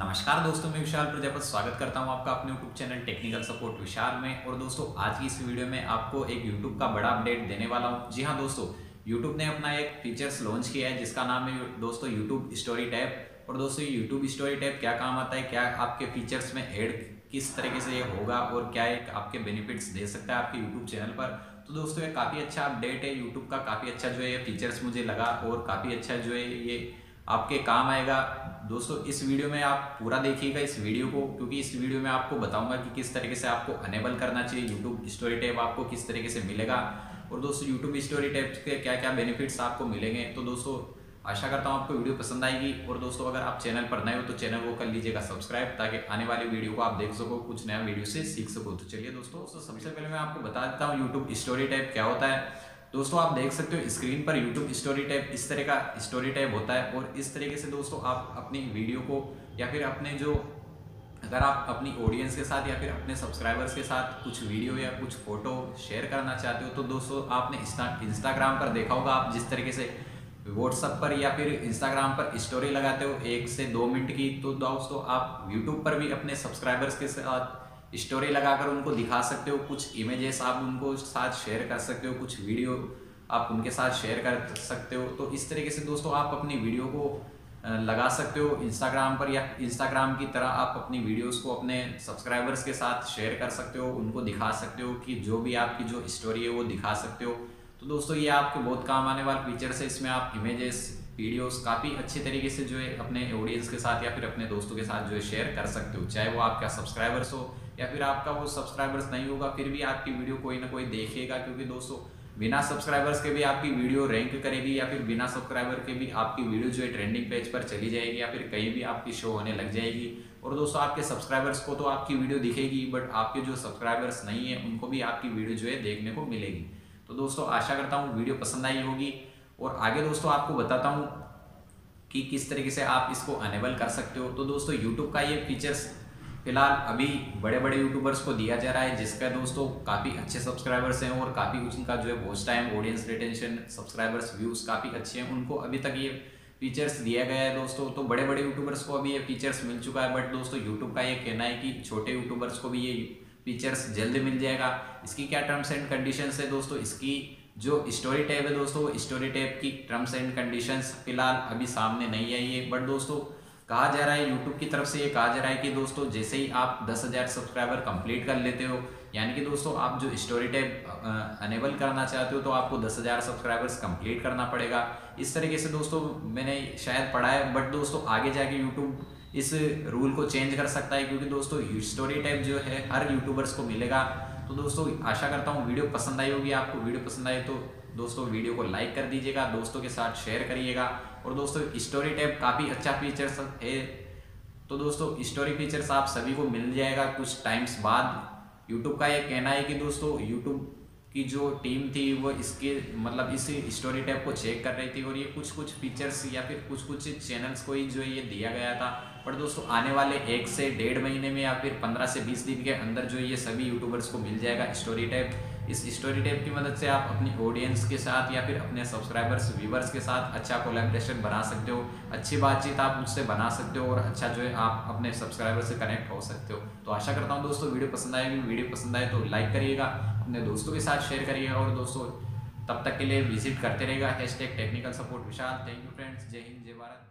नमस्कार दोस्तों, मैं विशाल प्रजापत स्वागत करता हूं आपका अपने YouTube channel technical support Vishal में। और दोस्तों आज की इस वीडियो में आपको एक YouTube का बड़ा अपडेट देने वाला हूं। जी हां दोस्तों, YouTube ने अपना एक फीचर्स लॉन्च किया है जिसका नाम है दोस्तों YouTube स्टोरी टैब। और दोस्तों ये YouTube स्टोरी टैब क्या काम आता है, क्या आपके फीचर्स में ऐड किस तरीके से ये होगा और क्या एक आपके बेनिफिट्स दे सकता है आपके YouTube चैनल पर, तो दोस्तों ये काफ़ी अच्छा अपडेट है YouTube का। काफ़ी अच्छा जो है ये फीचर्स मुझे लगा और काफ़ी अच्छा जो है ये आपके काम आएगा। दोस्तों इस वीडियो में आप पूरा देखिएगा इस वीडियो को, क्योंकि इस वीडियो में आपको बताऊंगा कि किस तरीके से आपको अनेबल करना चाहिए YouTube स्टोरी टैब, आपको किस तरीके से मिलेगा और दोस्तों YouTube स्टोरी टैब के क्या क्या बेनिफिट्स आपको मिलेंगे। तो दोस्तों आशा करता हूं आपको वीडियो पसंद आएगी। और दोस्तों अगर आप चैनल पर नए हो तो चैनल को कर लीजिएगा सब्सक्राइब, ताकि आने वाली वीडियो को आप देख सको, कुछ नया वीडियो से सीख सको। तो चलिए दोस्तों सबसे पहले मैं आपको बता देता हूँ YouTube स्टोरी टैब क्या होता है। दोस्तों आप देख सकते हो स्क्रीन पर YouTube स्टोरी टैब, इस तरह का स्टोरी टैब होता है। और इस तरीके से दोस्तों आप अपनी वीडियो को या फिर अपने जो अगर आप अपनी ऑडियंस के साथ या फिर अपने सब्सक्राइबर्स के साथ कुछ वीडियो या कुछ फ़ोटो शेयर करना चाहते हो, तो दोस्तों आपने इंस्टाग्राम पर देखा होगा, आप जिस तरीके से व्हाट्सअप पर या फिर इंस्टाग्राम पर स्टोरी लगाते हो 1 से 2 मिनट की, तो दोस्तों आप यूट्यूब पर भी अपने सब्सक्राइबर्स के साथ स्टोरी लगाकर उनको दिखा सकते हो। कुछ इमेजेस आप उनको साथ शेयर कर सकते हो, कुछ वीडियो आप उनके साथ शेयर कर सकते हो। तो इस तरीके से दोस्तों आप अपनी वीडियो को लगा सकते हो इंस्टाग्राम पर, या इंस्टाग्राम की तरह आप अपनी वीडियोस को अपने सब्सक्राइबर्स के साथ शेयर कर सकते हो, उनको दिखा सकते हो कि जो भी आपकी जो स्टोरी है वो दिखा सकते हो। तो दोस्तों ये आपके बहुत काम आने वाला फीचर्स है। इसमें आप इमेजेस, वीडियोस काफ़ी अच्छे तरीके से जो है अपने ऑडियंस के साथ या फिर अपने दोस्तों के साथ जो है शेयर कर सकते हो, चाहे वो आपका सब्सक्राइबर्स हो या फिर आपका वो सब्सक्राइबर्स नहीं होगा, फिर भी आपकी वीडियो कोई ना कोई देखेगा। क्योंकि दोस्तों बिना सब्सक्राइबर्स के भी आपकी वीडियो रैंक करेगी या फिर बिना सब्सक्राइबर के भी आपकी वीडियो जो है ट्रेंडिंग पेज पर चली जाएगी या फिर कहीं भी आपकी शो होने लग जाएगी। और दोस्तों आपके सब्सक्राइबर्स को तो आपकी वीडियो दिखेगी, बट आपके जो सब्सक्राइबर्स नहीं है उनको भी आपकी वीडियो जो है देखने को मिलेगी। तो दोस्तों आशा करता हूँ वीडियो पसंद आई होगी। और आगे दोस्तों आपको बताता हूँ कि किस तरीके से आप इसको अनेबल कर सकते हो। तो दोस्तों यूट्यूब का ये फीचर्स फिलहाल अभी बड़े बड़े यूट्यूबर्स को दिया जा रहा है, जिसका दोस्तों काफ़ी अच्छे सब्सक्राइबर्स हैं और काफ़ी उनका जो है watch time, audience retention, subscribers, views काफ़ी अच्छे हैं, उनको अभी तक ये फीचर्स दिया गया है दोस्तों। तो बड़े बड़े यूट्यूबर्स को अभी ये फीचर्स मिल चुका है, बट दोस्तों यूट्यूब का ये कहना है कि छोटे यूट्यूबर्स को भी ये फीचर्स जल्दी मिल जाएगा। इसकी क्या टर्म्स एंड कंडीशंस है दोस्तों, इसकी जो स्टोरी टैब है दोस्तों स्टोरी टैब की टर्म्स एंड कंडीशंस फिलहाल अभी सामने नहीं आई है, बट दोस्तों कहा जा रहा है YouTube की तरफ से ये कहा जा रहा है कि दोस्तों जैसे ही आप 10,000 सब्सक्राइबर कंप्लीट कर लेते हो, यानी कि दोस्तों आप जो स्टोरी टैब अनेबल करना चाहते हो तो आपको 10,000 सब्सक्राइबर्स कंप्लीट करना पड़ेगा। इस तरीके से दोस्तों मैंने शायद पढ़ा है, बट दोस्तों आगे जाके YouTube इस रूल को चेंज कर सकता है, क्योंकि दोस्तों स्टोरी टैब जो है हर यूट्यूबर्स को मिलेगा। तो दोस्तों आशा करता हूँ वीडियो पसंद आई होगी। आपको वीडियो पसंद आए तो दोस्तों वीडियो को लाइक कर दीजिएगा, दोस्तों के साथ शेयर करिएगा। और दोस्तों स्टोरी टैब काफ़ी अच्छा फीचर्स है, तो दोस्तों स्टोरी फीचर्स आप सभी को मिल जाएगा कुछ टाइम्स बाद। यूट्यूब का ये कहना है कि दोस्तों यूट्यूब की जो टीम थी वो इसके मतलब इस स्टोरी टैब को चेक कर रही थी, और ये कुछ कुछ फीचर्स या फिर कुछ कुछ चैनल्स को ही जो है ये दिया गया था, पर दोस्तों आने वाले 1 से 1.5 महीने में या फिर 15 से 20 दिन के अंदर जो ये सभी यूट्यूबर्स को मिल जाएगा स्टोरी टैब। इस स्टोरी टैब की मदद से आप अपनी ऑडियंस के साथ या फिर अपने सब्सक्राइबर्स, व्यूवर्स के साथ अच्छा कोलैबोरेशन बना सकते हो, अच्छी बातचीत आप उससे बना सकते हो और अच्छा जो है आप अपने सब्सक्राइबर से कनेक्ट हो सकते हो। तो आशा करता हूँ दोस्तों वीडियो पसंद आएगी। वीडियो पसंद आए तो लाइक करिएगा, अपने दोस्तों के साथ शेयर करिएगा। और दोस्तों तब तक के लिए विजिट करते रहेगा #technicalsupportVishal। थैंक यू फ्रेंड्स, जय हिंद, जय भारत।